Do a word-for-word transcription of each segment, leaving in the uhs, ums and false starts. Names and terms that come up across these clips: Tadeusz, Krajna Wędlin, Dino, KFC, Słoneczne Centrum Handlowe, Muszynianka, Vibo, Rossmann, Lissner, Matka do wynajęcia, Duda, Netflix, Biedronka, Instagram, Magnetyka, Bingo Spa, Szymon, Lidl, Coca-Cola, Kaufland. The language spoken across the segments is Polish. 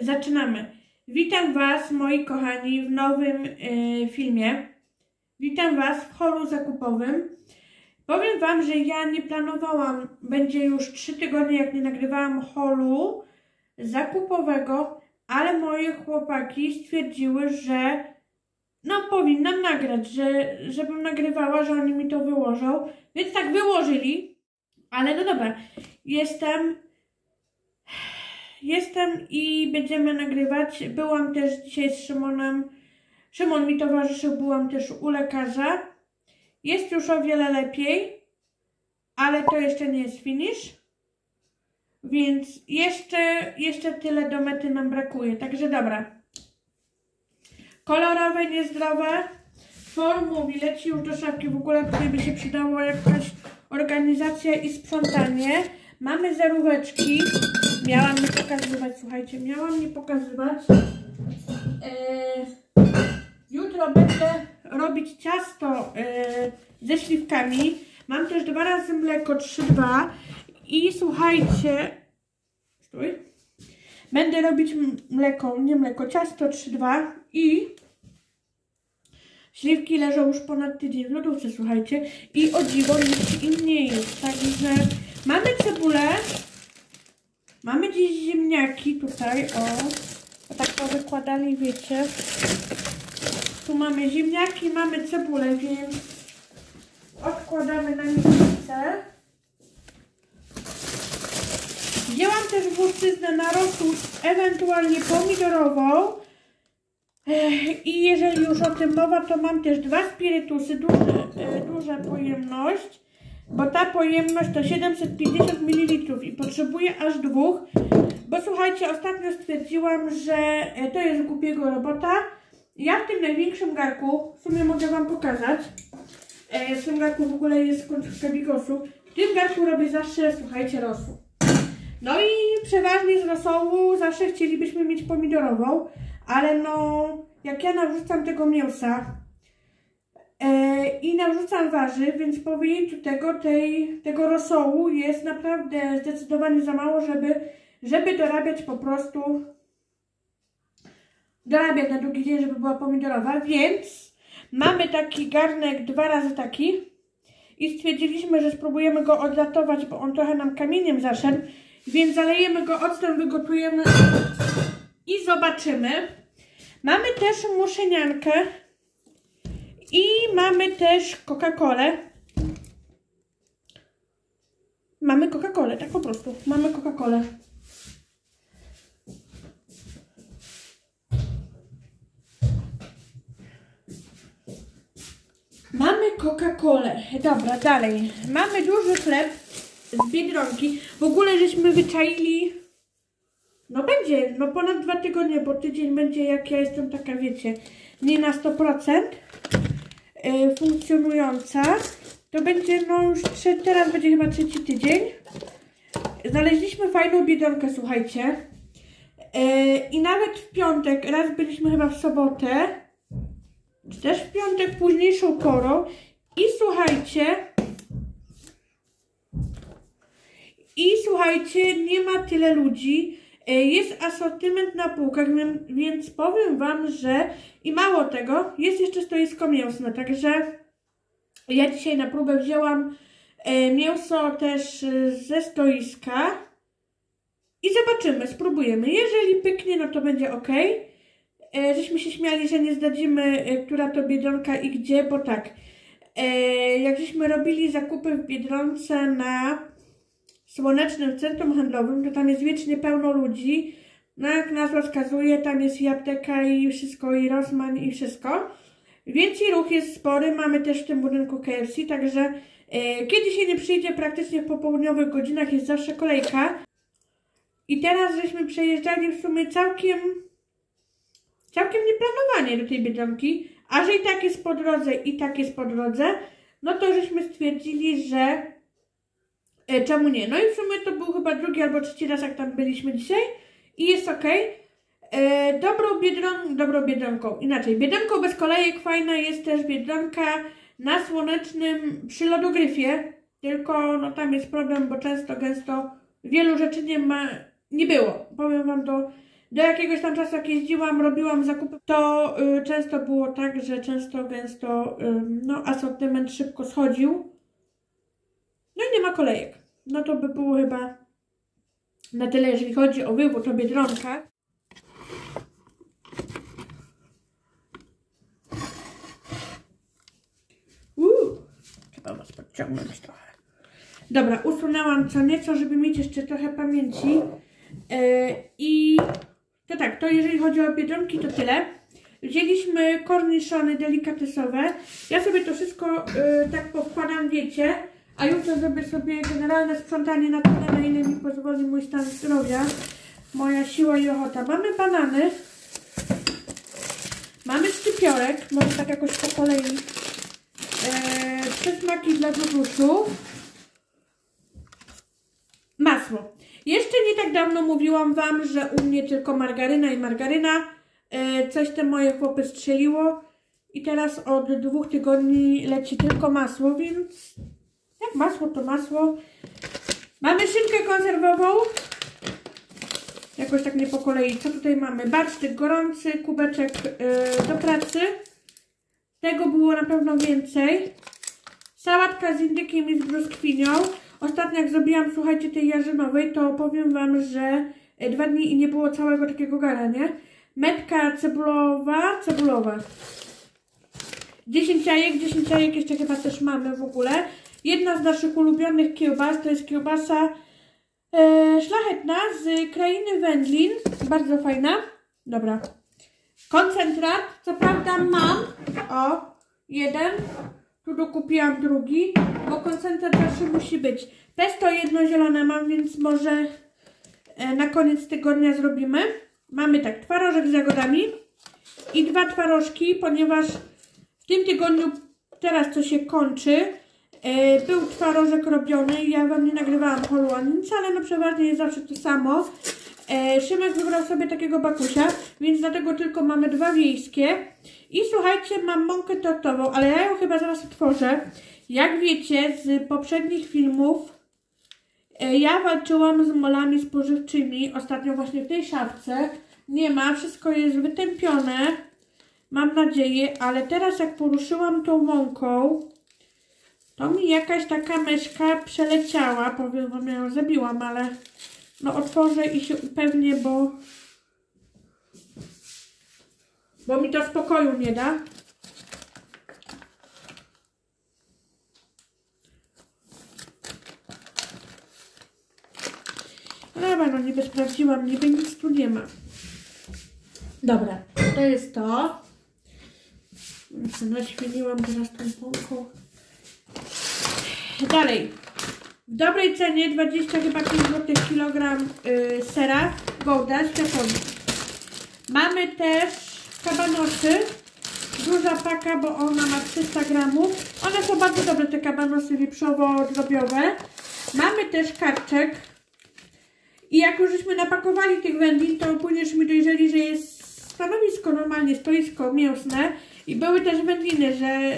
Zaczynamy. Witam Was, moi kochani, w nowym yy, filmie. Witam Was w holu zakupowym. Powiem Wam, że ja nie planowałam, będzie już trzy tygodnie, jak nie nagrywałam holu zakupowego, ale moje chłopaki stwierdziły, że no powinnam nagrać, że, żebym nagrywała, że oni mi to wyłożą, więc tak wyłożyli, ale no dobra, jestem, jestem i będziemy nagrywać. Byłam też dzisiaj z Szymonem, Szymon mi towarzyszył, byłam też u lekarza. Jest już o wiele lepiej, ale to jeszcze nie jest finish, więc jeszcze, jeszcze tyle do mety nam brakuje, także dobra. Kolorowe, niezdrowe, formuły leci już do szafki, w ogóle tutaj by się przydało jakaś organizacja i sprzątanie. Mamy zeróweczki, miałam nie pokazywać, słuchajcie, miałam nie pokazywać. Yy... Jutro będę robić ciasto yy, ze śliwkami. Mam też dwa razy mleko, trzy dwa. I słuchajcie, stój. Będę robić mleko, nie mleko, ciasto trzy dwa i śliwki leżą już ponad tydzień w lodówce, słuchajcie. I o dziwo nic im nie jest. Także mamy cebulę, mamy dziś ziemniaki tutaj, o, o tak to wykładali, wiecie. Tu mamy ziemniaki, mamy cebulę, więc odkładamy na miejsce. Wzięłam też włoszczyznę na rosół, ewentualnie pomidorową. Ech, I jeżeli już o tym mowa, to mam też dwa spirytusy, duże, e, duża pojemność, bo ta pojemność to siedemset pięćdziesiąt mililitrów i potrzebuję aż dwóch, bo słuchajcie, ostatnio stwierdziłam, że to jest głupiego robota. Ja w tym największym garku, w sumie mogę Wam pokazać, e, w tym garku w ogóle jest końcówka bigosu, w tym garku robię zawsze, słuchajcie, rosół. No i przeważnie z rosołu zawsze chcielibyśmy mieć pomidorową, ale no, jak ja nawrzucam tego mięsa e, i nawrzucam warzyw, więc po wyjęciu tego, tej, tego rosołu jest naprawdę zdecydowanie za mało, żeby, żeby dorabiać po prostu... dorabiać na drugi dzień, żeby była pomidorowa, więc mamy taki garnek, dwa razy taki i stwierdziliśmy, że spróbujemy go odlatować, bo on trochę nam kamieniem zaszedł, więc zalejemy go octem, wygotujemy i zobaczymy. Mamy też muszyniankę i mamy też Coca-Colę. Mamy Coca-Colę, tak po prostu, mamy Coca-Colę. Mamy Coca-Colę. Dobra, dalej. Mamy duży chleb z Biedronki. W ogóle żeśmy wyczaili... No będzie, no ponad dwa tygodnie, bo tydzień będzie, jak ja jestem taka, wiecie, nie na sto procent yy, funkcjonująca. To będzie, no już trzy, teraz będzie chyba trzeci tydzień. Znaleźliśmy fajną Biedronkę, słuchajcie. Yy, I nawet w piątek, raz byliśmy chyba w sobotę, czy też w piątek późniejszą porą i słuchajcie i słuchajcie, nie ma tyle ludzi, jest asortyment na półkach, więc powiem Wam, że i mało tego, jest jeszcze stoisko mięsne, także ja dzisiaj na próbę wzięłam mięso też ze stoiska i zobaczymy, spróbujemy, jeżeli pyknie, no to będzie ok. E, żeśmy się śmiali, że nie zdradzimy, e, która to Biedronka i gdzie, bo tak, e, jak żeśmy robili zakupy w Biedronce na Słonecznym Centrum Handlowym, to tam jest wiecznie pełno ludzi, no jak nazwa wskazuje, tam jest i apteka, i wszystko, i Rossmann, i wszystko, więc i ruch jest spory, mamy też w tym budynku K F C, także e, kiedy się nie przyjdzie, praktycznie w popołudniowych godzinach jest zawsze kolejka i teraz żeśmy przejeżdżali w sumie całkiem Całkiem nieplanowanie do tej Biedronki, a że i tak jest po drodze, i tak jest po drodze, no to żeśmy stwierdzili, że e, czemu nie. No i w sumie to był chyba drugi albo trzeci raz, jak tam byliśmy dzisiaj i jest ok. E, dobrą, biedron, dobrą Biedronką, inaczej, Biedronką bez kolejek fajna jest też Biedronka na Słonecznym przy lodogryfie, tylko no tam jest problem, bo często, gęsto wielu rzeczy nie ma, nie było, powiem Wam to. Do jakiegoś tam czasu, jak jeździłam, robiłam zakupy, to y, często było tak, że często, gęsto, y, no asortyment szybko schodził. No i nie ma kolejek. No to by było chyba na tyle, jeżeli chodzi o wybór, to Biedronka. Uuu, trzeba was podciągnąć trochę. Dobra, usunęłam co nieco, żeby mieć jeszcze trochę pamięci. Yy, I to tak, to jeżeli chodzi o Biedronki, to tyle. Wzięliśmy korniszony delikatesowe. Ja sobie to wszystko yy, tak powkładam, wiecie. A jutro zrobię sobie generalne sprzątanie na tyle, na ile mi pozwoli mój stan zdrowia, moja siła i ochota. Mamy banany. Mamy szczypiorek, może tak jakoś po kolei. Yy, przysmaki dla brzuszów. Masło. Jeszcze nie tak dawno mówiłam wam, że u mnie tylko margaryna i margaryna. E, coś te moje chłopy strzeliło i teraz od dwóch tygodni leci tylko masło, więc jak masło to masło. Mamy szynkę konserwową. Jakoś tak nie po kolei. Co tutaj mamy? Barszczyk gorący, kubeczek e, do pracy. Tego było na pewno więcej. Sałatka z indykiem i z brzoskwinią. Ostatnio jak zrobiłam, słuchajcie, tej jarzynowej, to powiem wam, że dwa dni i nie było całego takiego gara, nie? Metka cebulowa, cebulowa. dziesięć jajek, dziesięć jajek jeszcze chyba też mamy w ogóle. Jedna z naszych ulubionych kiełbas, to jest kiełbasa e, szlachetna z Krajny Wędlin. Bardzo fajna. Dobra. Koncentrat, co prawda mam, o, jeden. Tu dokupiłam drugi, bo koncentrat zawsze musi być. Pesto jedno zielone mam, więc może na koniec tygodnia zrobimy. Mamy tak, twarożek z jagodami i dwa twarożki, ponieważ w tym tygodniu, teraz co się kończy, był twarożek robiony i ja wam nie nagrywałam holu ani nic, ale no przeważnie jest zawsze to samo. Szymek wybrał sobie takiego bakusia, więc dlatego tylko mamy dwa wiejskie. I słuchajcie, mam mąkę tortową, ale ja ją chyba zaraz otworzę. Jak wiecie z poprzednich filmów, ja walczyłam z molami spożywczymi, ostatnio właśnie w tej szafce. Nie ma, wszystko jest wytępione, mam nadzieję, ale teraz jak poruszyłam tą mąką, to mi jakaś taka myszka przeleciała, powiem wam, ja ją zabiłam, ale... No otworzę i się upewnię, bo bo mi to spokoju nie da. Dobra, no niby sprawdziłam, niby nic tu nie ma. Dobra, to jest to. Naśmieniłam teraz tą pąką. Dalej. W dobrej cenie dwadzieścia pięć złotych kilogram yy, sera Gouda z Japonii. Mamy też kabanosy, duża paka, bo ona ma trzysta gramów. One są bardzo dobre, te kabanosy wieprzowo-drobiowe. Mamy też karczek. I jak już żeśmy napakowali tych wędlin, to później mi dojrzeli, że jest stanowisko, normalnie stoisko mięsne. I były też wędliny, że...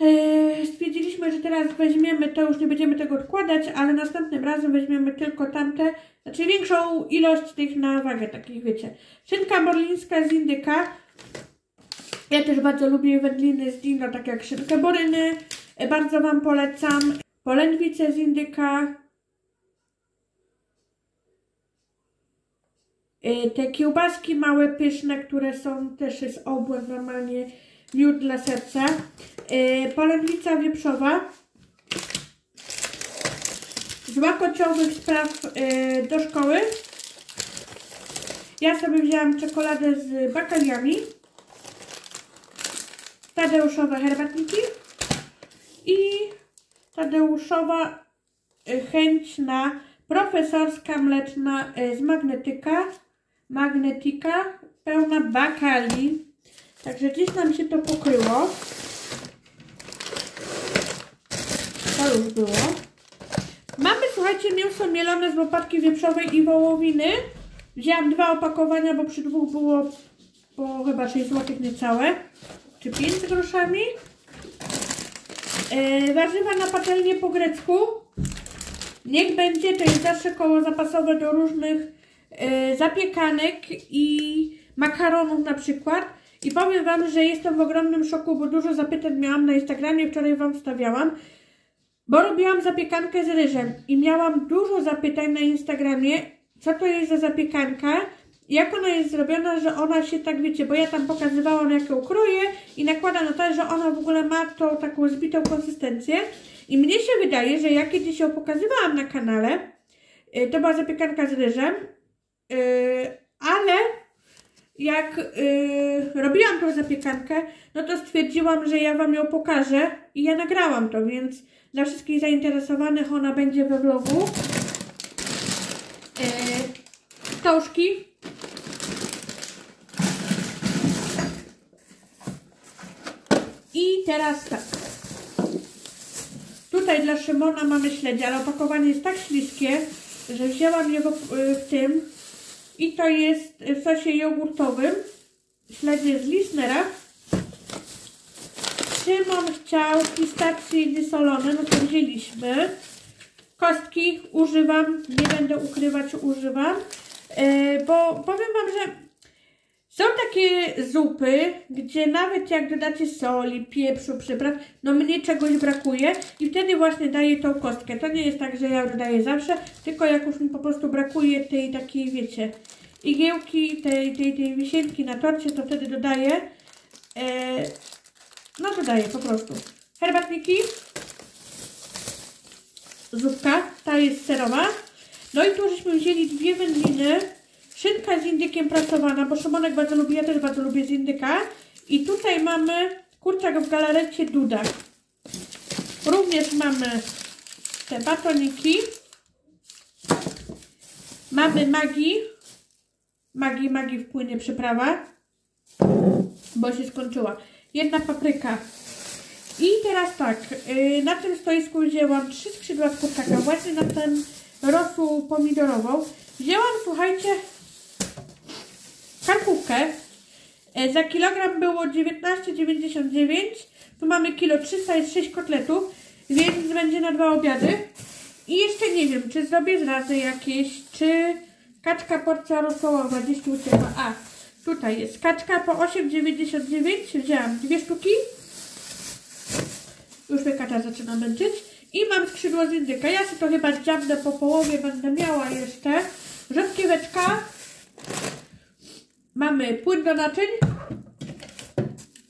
Yy, stwierdziliśmy, że teraz weźmiemy to, już nie będziemy tego odkładać, ale następnym razem weźmiemy tylko tamte, znaczy większą ilość tych na wagę, takich wiecie. Szynka morlińska z indyka. Ja też bardzo lubię wędliny z Dino, tak jak szynkę boryny. Bardzo wam polecam. Polędwice z indyka. Yy, te kiełbaski małe, pyszne, które są też z obłęd normalnie. Miód dla serca. Yy, polędwica wieprzowa. Z łakociowych spraw yy, do szkoły. Ja sobie wzięłam czekoladę z bakaliami. Tadeuszowe herbatniki. I Tadeuszowa yy, chęć na profesorska mleczna yy, z Magnetyka. Magnetyka pełna bakali. Także gdzieś nam się to pokryło. To już było. Mamy, słuchajcie, mięso mielone z łopatki wieprzowej i wołowiny. Wzięłam dwa opakowania, bo przy dwóch było po chyba sześć złotych niecałe. Czy pięć groszami. Yy, warzywa na patelnię po grecku. Niech będzie, to jest zawsze koło zapasowe do różnych e, zapiekanek i makaronów na przykład. I powiem wam, że jestem w ogromnym szoku, bo dużo zapytań miałam na Instagramie, wczoraj wam wstawiałam, bo robiłam zapiekankę z ryżem i miałam dużo zapytań na Instagramie, co to jest za zapiekanka, jak ona jest zrobiona, że ona się tak, wiecie, bo ja tam pokazywałam, jak ją kroję i nakładam na to, że ona w ogóle ma tą taką zbitą konsystencję. I mnie się wydaje, że ja kiedyś ją pokazywałam na kanale, to była zapiekanka z ryżem, ale jak robiłam tą zapiekankę, no to stwierdziłam, że ja wam ją pokażę i ja nagrałam to, więc dla wszystkich zainteresowanych ona będzie we vlogu. Stożki. I teraz tak. Tutaj dla Szymona mamy śledzie, ale opakowanie jest tak śliskie, że wzięłam je w, w tym. I to jest w sosie jogurtowym. Śledzie z Lissnera. Szymon chciał pistacje solone, no to wzięliśmy. Kostki używam, nie będę ukrywać, używam. Yy, bo powiem wam, że są takie zupy, gdzie nawet jak dodacie soli, pieprzu, przypraw, no mnie czegoś brakuje i wtedy właśnie daję tą kostkę. To nie jest tak, że ja dodaję zawsze, tylko jak już mi po prostu brakuje tej takiej, wiecie, igiełki, tej, tej, tej wisienki na torcie, to wtedy dodaję, yy, no dodaję po prostu. Herbatniki, zupka, ta jest serowa. No i tu żeśmy wzięli dwie wędliny, szynka z indykiem pracowana, bo Szymonek bardzo lubi, ja też bardzo lubię z indyka. I tutaj mamy kurczak w galarecie Duda. Również mamy te batoniki. Mamy Magi. Magi, Magi wpłynie przyprawa, bo się skończyła. Jedna papryka. I teraz tak, na tym stoisku wzięłam trzy skrzydła z kurczaka, właśnie na ten rosół pomidorową. Wzięłam, słuchajcie, karkówkę. Za kilogram było dziewiętnaście dziewięćdziesiąt dziewięć. Tu mamy kilo trzysta, jest sześć kotletów, więc będzie na dwa obiady. I jeszcze nie wiem, czy zrobię zrazy jakieś, czy kaczka porcja rosołowa gdzieś tu uciekła. A, tutaj jest kaczka po osiem dziewięćdziesiąt dziewięć. Wzięłam dwie sztuki. Już mnie kacza zaczyna męczyć. I mam skrzydło z indyka. Ja sobie to chyba dziabnę po połowie, będę miała jeszcze. Rzodkieweczka. Mamy płyn do naczyń.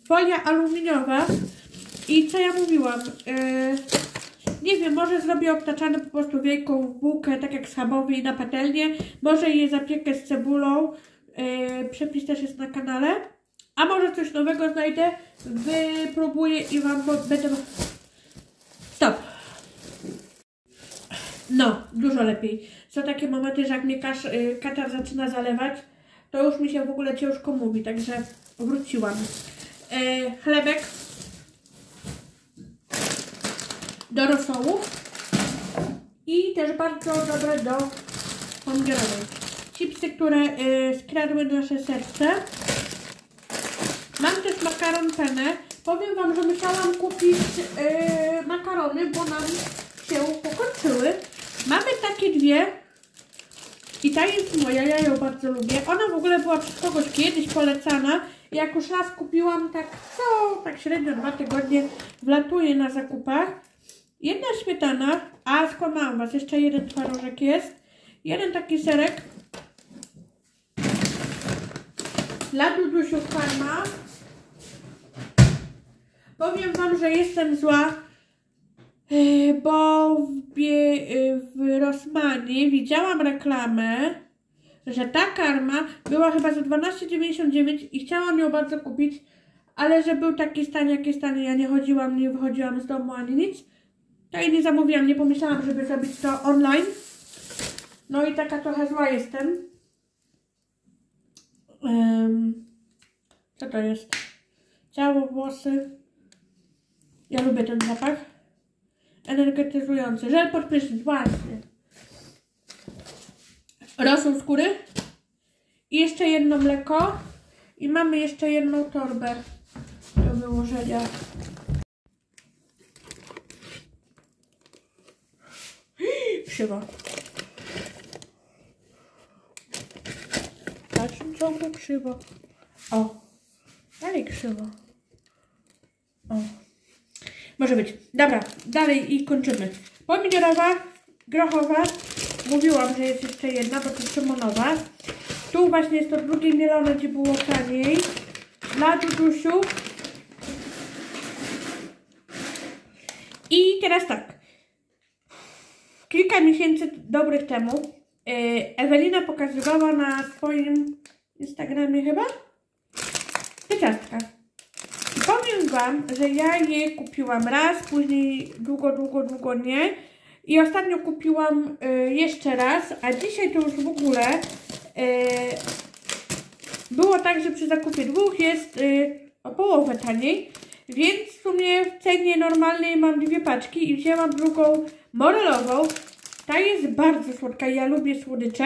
Folia aluminiowa. I co ja mówiłam? Yy, nie wiem, może zrobię obtaczane po prostu wielką bułkę, tak jak schabowy i na patelnię. Może je zapiekę z cebulą. Yy, przepis też jest na kanale. A może coś nowego znajdę. Wypróbuję i wam będę... Stop. No, dużo lepiej. Są takie momenty, że jak mnie kasz, yy, katar zaczyna zalewać, to już mi się w ogóle ciężko mówi, także wróciłam. Yy, chlebek do rosołów i też bardzo dobre do pomidorowej. Chipsy, które yy, skradły nasze serce. Mam też makaron penne. Powiem wam, że musiałam kupić yy, makarony, bo nam się pokończyły. Mamy takie dwie i ta jest moja, ja ją bardzo lubię. Ona w ogóle była przez kogoś kiedyś polecana. Jak już raz kupiłam, tak co, tak średnio dwa tygodnie wlatuje na zakupach. Jedna śmietana, a skłamałam was, jeszcze jeden twarożek jest. Jeden taki serek. Dla Dudusiu Farma. Powiem wam, że jestem zła, bo w, w Rossmanie widziałam reklamę, że ta karma była chyba za dwanaście dziewięćdziesiąt dziewięć i chciałam ją bardzo kupić, ale że był taki stan, jaki stan, ja nie chodziłam, nie wychodziłam z domu ani nic, to i nie zamówiłam, nie pomyślałam, żeby zrobić to online. No i taka trochę zła jestem. Um, co to jest? Ciało, włosy. Ja lubię ten zapach. Energetyzujący. Żel pod prysznic, właśnie. Rosół skóry. I jeszcze jedno mleko. I mamy jeszcze jedną torbę do wyłożenia. Krzywo. znowu krzywo. O, dalej krzywo. O, może być. Dobra, dalej i kończymy. Pomidorowa, grochowa. Mówiłam, że jest jeszcze jedna, bo to jest szymonowa. Tu właśnie jest to drugie mielone, gdzie było taniej. Dla Dudusiu. I teraz tak. Kilka miesięcy dobrych temu Ewelina pokazywała na swoim Instagramie chyba te ciastka. I powiem Wam, że ja je kupiłam raz, później długo, długo, długo nie. I ostatnio kupiłam y, jeszcze raz, a dzisiaj to już w ogóle y, było tak, że przy zakupie dwóch jest y, o połowę taniej. Więc w sumie w cenie normalnej mam dwie paczki i wzięłam drugą morelową. Ta jest bardzo słodka, ja lubię słodycze,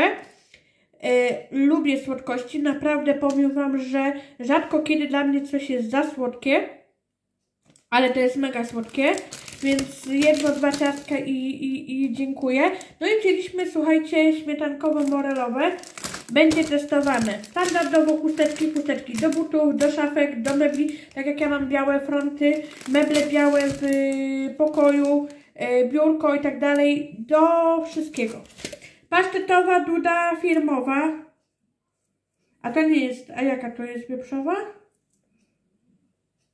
yy, lubię słodkości, naprawdę powiem Wam, że rzadko kiedy dla mnie coś jest za słodkie, ale to jest mega słodkie, więc jedno, dwa ciastka i, i, i dziękuję. No i wzięliśmy, słuchajcie, śmietankowo-morelowe, będzie testowane standardowo chusteczki, chusteczki do butów, do szafek, do mebli, tak jak ja mam białe fronty, meble białe w y, pokoju, biurko i tak dalej, do wszystkiego. Pasztetowa Duda firmowa. A to nie jest, a jaka to jest wieprzowa?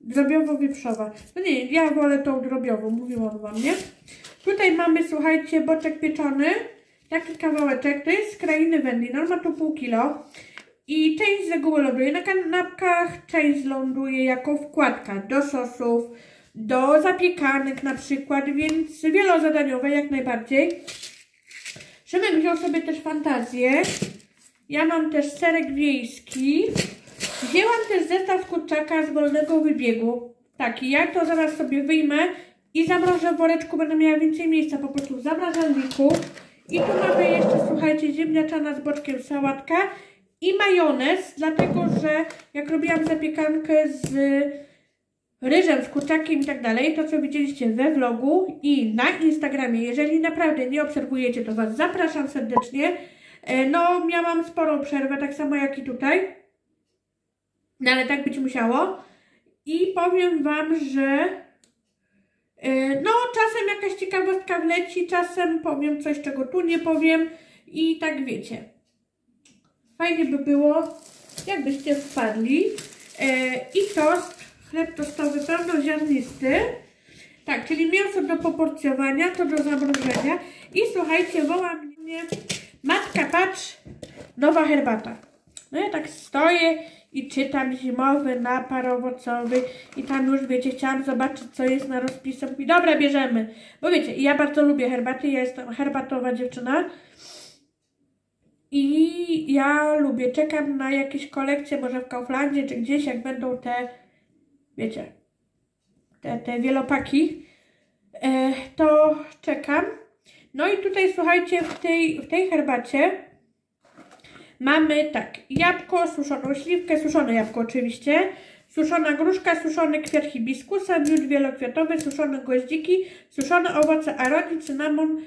Drobiowo-wieprzowa. No nie, ja wolę tą drobiową, mówiłam Wam, nie? Tutaj mamy, słuchajcie, boczek pieczony. Taki kawałeczek, to jest z Krajny Wędlin, on ma tu pół kilo. I część z reguły ląduje na kanapkach, część ląduje jako wkładka do sosów, do zapiekanek na przykład, więc wielozadaniowe jak najbardziej. Szymek wziął sobie też fantazję. Ja mam też serek wiejski. Wzięłam też zestaw kurczaka z wolnego wybiegu. Taki, ja to zaraz sobie wyjmę i zamrożę w woreczku, będę miała więcej miejsca po prostu w zamrażalniku. I tu mamy jeszcze, słuchajcie, ziemniaczana z boczkiem sałatka i majonez, dlatego że jak robiłam zapiekankę z ryżem, z kurczakiem i tak dalej, to co widzieliście we vlogu i na Instagramie, jeżeli naprawdę nie obserwujecie, to Was zapraszam serdecznie. No, miałam sporą przerwę, tak samo jak i tutaj, no ale tak być musiało i powiem Wam, że no czasem jakaś ciekawostka wleci, czasem powiem coś, czego tu nie powiem i tak wiecie. Fajnie by było, jakbyście wpadli. I tost, chleb tostowy pełnoziarnisty, tak, czyli mięso do poporcjowania, to do zamrożenia. I słuchajcie, woła mnie matka, patrz, nowa herbata. No ja tak stoję i czytam zimowy napar owocowy i tam już, wiecie, chciałam zobaczyć, co jest na rozpisie. I dobra, bierzemy, bo wiecie, ja bardzo lubię herbaty, ja jestem herbatowa dziewczyna i ja lubię, czekam na jakieś kolekcje, może w Kauflandzie czy gdzieś, jak będą te, wiecie, te, te wielopaki, e, to czekam. No i tutaj, słuchajcie, w tej, w tej herbacie mamy tak, jabłko, suszoną śliwkę, suszone jabłko oczywiście, suszona gruszka, suszony kwiat hibiskusa, miód wielokwiatowy, suszone goździki, suszone owoce aronii, cynamon,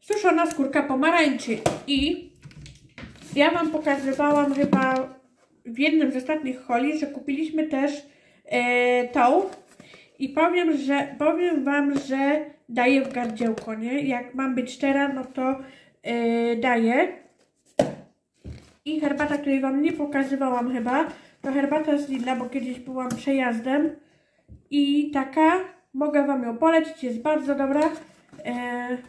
suszona skórka pomarańczy. I ja Wam pokazywałam chyba w jednym z ostatnich holi, że kupiliśmy też tą i powiem, że powiem Wam, że daję w gardziełko, nie? Jak mam być szczera, no to yy, daję. I herbata, której Wam nie pokazywałam chyba, to herbata z Lidla, bo kiedyś byłam przejazdem i taka, mogę Wam ją polecić, jest bardzo dobra. Yy,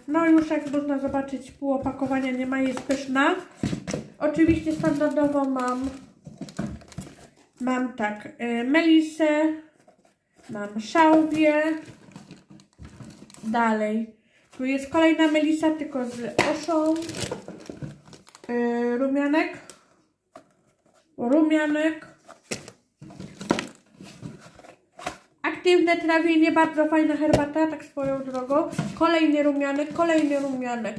no już jak można zobaczyć, pół opakowania nie ma, jest pyszna. Oczywiście standardowo mam Mam tak, y, melisę, mam szałwię, dalej, tu jest kolejna melisa, tylko z oszą, y, rumianek, rumianek, aktywne trawienie, bardzo fajna herbata, tak swoją drogą, kolejny rumianek, kolejny rumianek.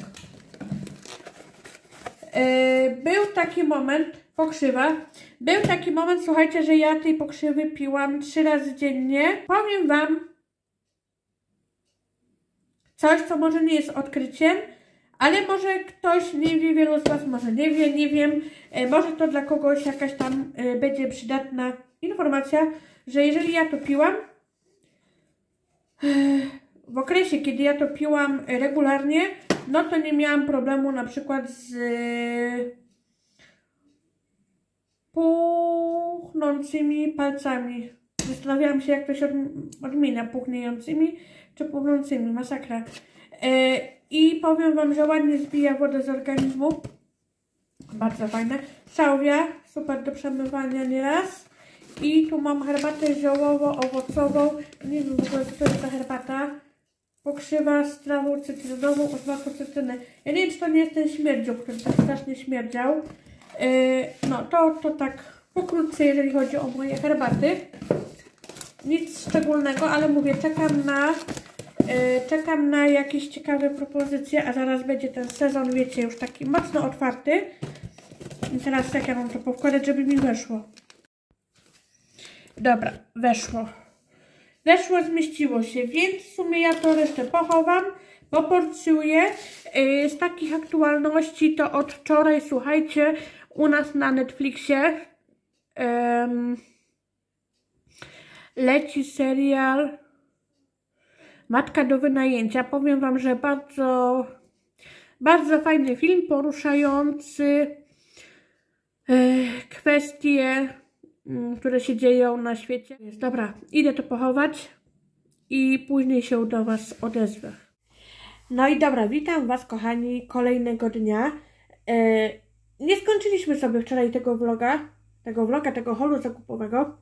Y, był taki moment, pokrzywa. Był taki moment, słuchajcie, że ja tej pokrzywy piłam trzy razy dziennie. Powiem Wam coś, co może nie jest odkryciem, Ale może ktoś nie wie, wielu z Was może nie wie, nie wiem, może to dla kogoś jakaś tam będzie przydatna informacja, że jeżeli ja to piłam, w okresie, kiedy ja to piłam regularnie, no to nie miałam problemu na przykład z puchnącymi palcami. Zastanawiałam się, jak to się odmienia, puchniejącymi czy puchnącymi, masakra. I powiem Wam, że ładnie zbija wodę z organizmu. Bardzo fajne. Szałwia, super do przemywania nieraz. I tu mam herbatę ziołowo-owocową. Nie wiem w ogóle, co to jest ta herbata. Pokrzywa z trawą cytrynową o smaku cytryny. Ja nie wiem, czy to nie jest ten śmierdził, który tak strasznie śmierdział. Yy, no to, to tak pokrótce, jeżeli chodzi o moje herbaty. Nic szczególnego, ale mówię, czekam na... Czekam na jakieś ciekawe propozycje, a zaraz będzie ten sezon, wiecie, już taki mocno otwarty. I teraz tak ja mam to powkładać, żeby mi weszło. Dobra, weszło. Weszło, zmieściło się, więc w sumie ja to resztę pochowam, poporcjuję. Z takich aktualności to od wczoraj, słuchajcie, u nas na Netflixie um, leci serial Matka do wynajęcia. Powiem Wam, że bardzo, bardzo fajny film poruszający kwestie, które się dzieją na świecie. Dobra, idę to pochować i później się do Was odezwę. No i dobra, witam Was, kochani, kolejnego dnia. Nie skończyliśmy sobie wczoraj tego vloga, tego vloga, tego holu zakupowego,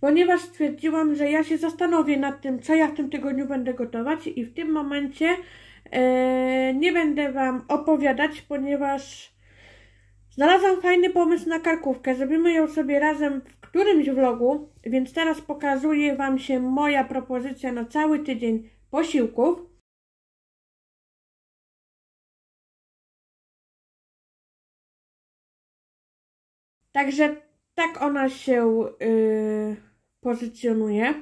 ponieważ stwierdziłam, że ja się zastanowię nad tym, co ja w tym tygodniu będę gotować i w tym momencie e, nie będę Wam opowiadać, ponieważ znalazłam fajny pomysł na karkówkę. Zrobimy ją sobie razem w którymś vlogu, więc teraz pokazuje Wam się moja propozycja na cały tydzień posiłków. Także tak ona się... Yy... pozycjonuję.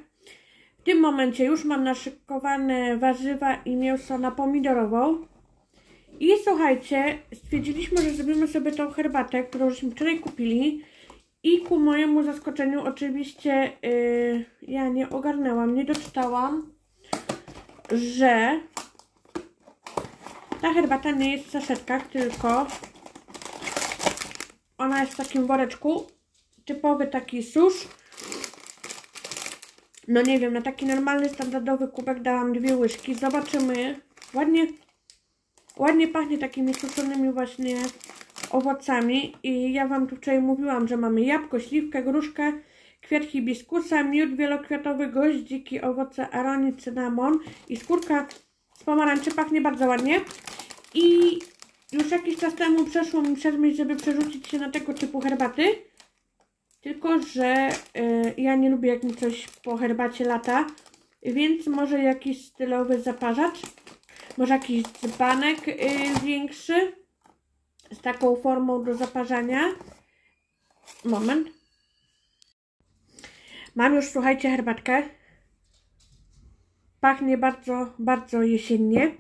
W tym momencie już mam naszykowane warzywa i mięso na pomidorową. I słuchajcie, stwierdziliśmy, że zrobimy sobie tą herbatę, którą żeśmy wczoraj kupili. I ku mojemu zaskoczeniu oczywiście yy, ja nie ogarnęłam, nie doczytałam, że ta herbata nie jest w saszetkach, tylko ona jest w takim woreczku, typowy taki susz. No nie wiem, na taki normalny, standardowy kubek dałam dwie łyżki. Zobaczymy. Ładnie, ładnie pachnie takimi suszonymi właśnie owocami. I ja Wam tu wczoraj mówiłam, że mamy jabłko, śliwkę, gruszkę, kwiat hibiskusa, miód wielokwiatowy, goździki, owoce aroni, cynamon i skórka z pomarańczy. Pachnie bardzo ładnie. I już jakiś czas temu przeszło mi przez myśl, żeby przerzucić się na tego typu herbaty. Tylko że y, ja nie lubię, jak mi coś po herbacie lata, więc może jakiś stylowy zaparzacz, może jakiś dzbanek y, większy z taką formą do zaparzania. Moment. Mam już, słuchajcie, herbatkę. Pachnie bardzo, bardzo jesiennie.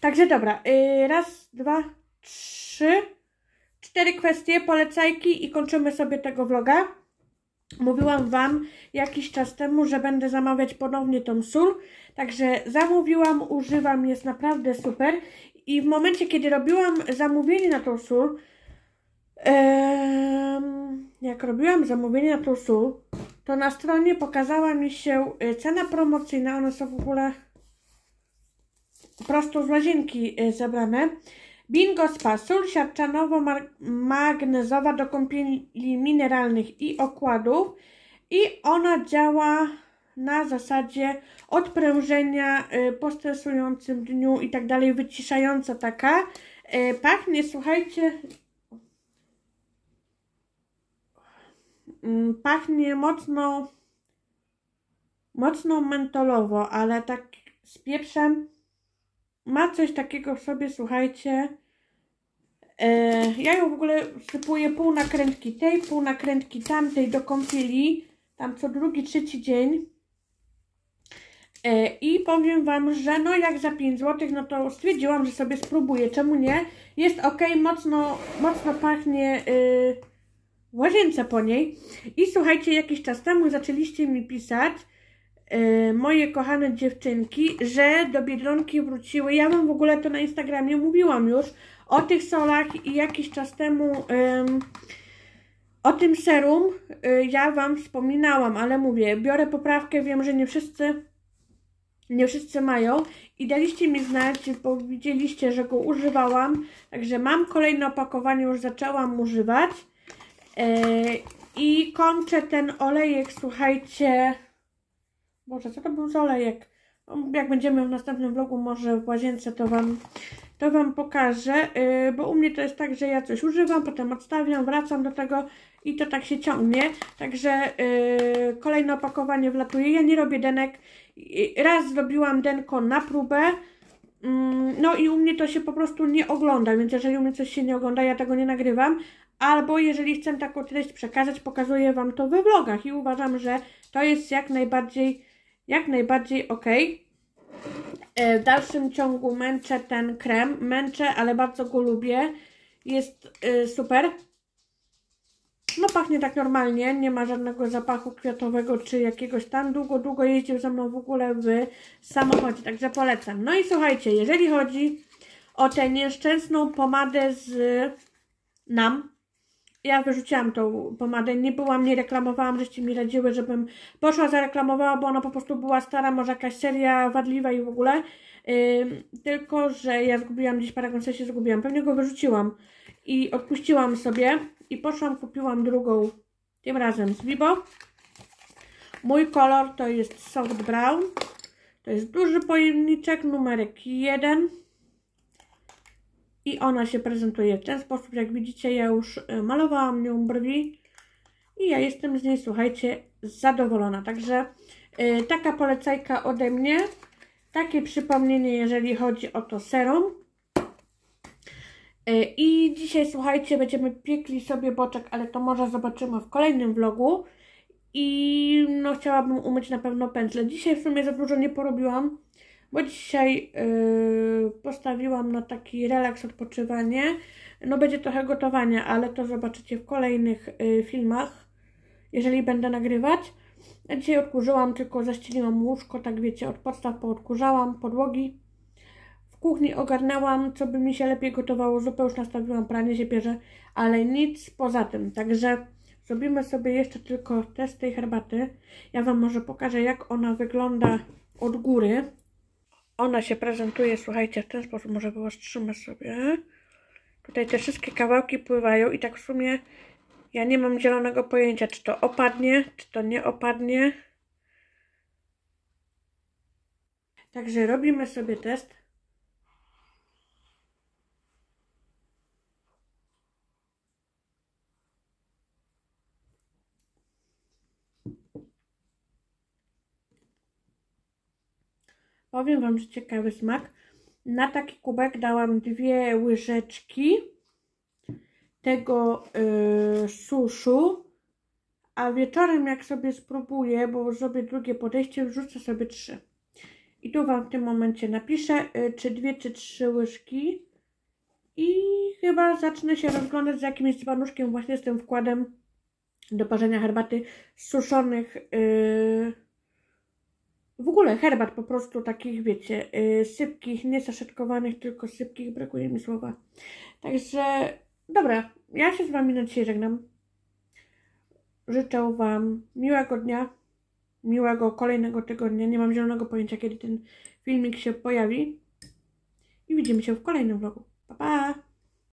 Także dobra, y, raz, dwa, trzy, cztery kwestie, polecajki i kończymy sobie tego vloga. Mówiłam Wam jakiś czas temu, że będę zamawiać ponownie tą sól, także zamówiłam, używam, jest naprawdę super. I w momencie, kiedy robiłam zamówienie na tą sól, yy, jak robiłam zamówienie na tą sól, to na stronie pokazała mi się cena promocyjna, one są w ogóle prosto z łazienki zebrane. Bingo Spa, sól siarczanowo-magnezowa do kąpieli mineralnych i okładów i ona działa na zasadzie odprężenia po stresującym dniu i tak dalej, wyciszająca taka. Pachnie, słuchajcie, pachnie mocno, mocno mentolowo, ale tak z pieprzem. Ma coś takiego w sobie, słuchajcie. Yy, ja ją w ogóle sypuję pół nakrętki tej, pół nakrętki tamtej do kąpieli. Tam co drugi, trzeci dzień. I powiem wam, że no jak za pięć złotych, no to stwierdziłam, że sobie spróbuję, czemu nie? Jest ok, mocno, mocno pachnie yy, łazience po niej. I słuchajcie, jakiś czas temu zaczęliście mi pisać, yy, moje kochane dziewczynki, że do Biedronki wróciły. Ja wam w ogóle to na Instagramie mówiłam już o tych solach i jakiś czas temu... Yy, O tym serum y, ja wam wspominałam, ale mówię, biorę poprawkę, wiem, że nie wszyscy nie wszyscy mają i daliście mi znać, bo widzieliście, że go używałam, także mam kolejne opakowanie, już zaczęłam używać yy, i kończę ten olejek, słuchajcie, Boże, co to był za olejek? Jak będziemy w następnym vlogu, może w łazience, to wam, to wam pokażę, yy, bo u mnie to jest tak, że ja coś używam, potem odstawiam, wracam do tego i to tak się ciągnie. Także yy, kolejne opakowanie wlatuje. Ja nie robię denek. Raz zrobiłam denko na próbę, yy, no i u mnie to się po prostu nie ogląda, więc jeżeli u mnie coś się nie ogląda, ja tego nie nagrywam. Albo jeżeli chcę taką treść przekazać, pokazuję wam to we vlogach i uważam, że to jest jak najbardziej... Jak najbardziej ok. W dalszym ciągu męczę ten krem. Męczę, ale bardzo go lubię. Jest y, super. No pachnie tak normalnie. Nie ma żadnego zapachu kwiatowego czy jakiegoś tam. Długo, długo jeździł ze mną w ogóle w samochodzie. Także polecam. No i słuchajcie, jeżeli chodzi o tę nieszczęsną pomadę z NAM. Ja wyrzuciłam tą pomadę, nie byłam, nie reklamowałam, żeście mi radziły, żebym poszła, zareklamowała, bo ona po prostu była stara, może jakaś seria wadliwa i w ogóle. Yy, tylko, że ja zgubiłam gdzieś parę konsesji, zgubiłam, pewnie go wyrzuciłam i odpuściłam sobie i poszłam, kupiłam drugą, tym razem z Vibo. Mój kolor to jest Soft Brown, to jest duży pojemniczek, numerek jeden. I ona się prezentuje w ten sposób, jak widzicie, ja już malowałam nią brwi i ja jestem z niej, słuchajcie, zadowolona. Także y, taka polecajka ode mnie, takie przypomnienie, jeżeli chodzi o to serum. Y, I dzisiaj, słuchajcie, będziemy piekli sobie boczek, ale to może zobaczymy w kolejnym vlogu. I no chciałabym umyć na pewno pędzle. Dzisiaj w sumie za dużo nie porobiłam, bo dzisiaj yy, postawiłam na taki relaks, odpoczywanie. No będzie trochę gotowania, ale to zobaczycie w kolejnych yy, filmach, jeżeli będę nagrywać. Ja dzisiaj odkurzyłam, tylko zaścieliłam łóżko, tak wiecie, od podstaw poodkurzałam, podłogi. W kuchni ogarnęłam, co by mi się lepiej gotowało, zupę już nastawiłam, pranie się bierze, ale nic poza tym. Także zrobimy sobie jeszcze tylko test tej herbaty. Ja wam może pokażę, jak ona wygląda od góry. Ona się prezentuje, słuchajcie, w ten sposób, może wyostrzymy sobie. Tutaj te wszystkie kawałki pływają i tak w sumie ja nie mam zielonego pojęcia, czy to opadnie, czy to nie opadnie. Także robimy sobie test. Powiem wam, że ciekawy smak. Na taki kubek dałam dwie łyżeczki tego yy, suszu, a wieczorem jak sobie spróbuję, bo zrobię drugie podejście, wrzucę sobie trzy. I tu wam w tym momencie napiszę, yy, czy dwie, czy trzy łyżki. I chyba zacznę się rozglądać z jakimś dzbanuszkiem, właśnie z tym wkładem do parzenia herbaty z suszonych... Yy, W ogóle herbat po prostu takich, wiecie, yy, sypkich, nie saszetkowanych, tylko sypkich, brakuje mi słowa. Także, dobra, ja się z wami na dzisiaj żegnam. Życzę wam miłego dnia, miłego kolejnego tygodnia. Nie mam zielonego pojęcia, kiedy ten filmik się pojawi. I widzimy się w kolejnym vlogu. Pa, pa!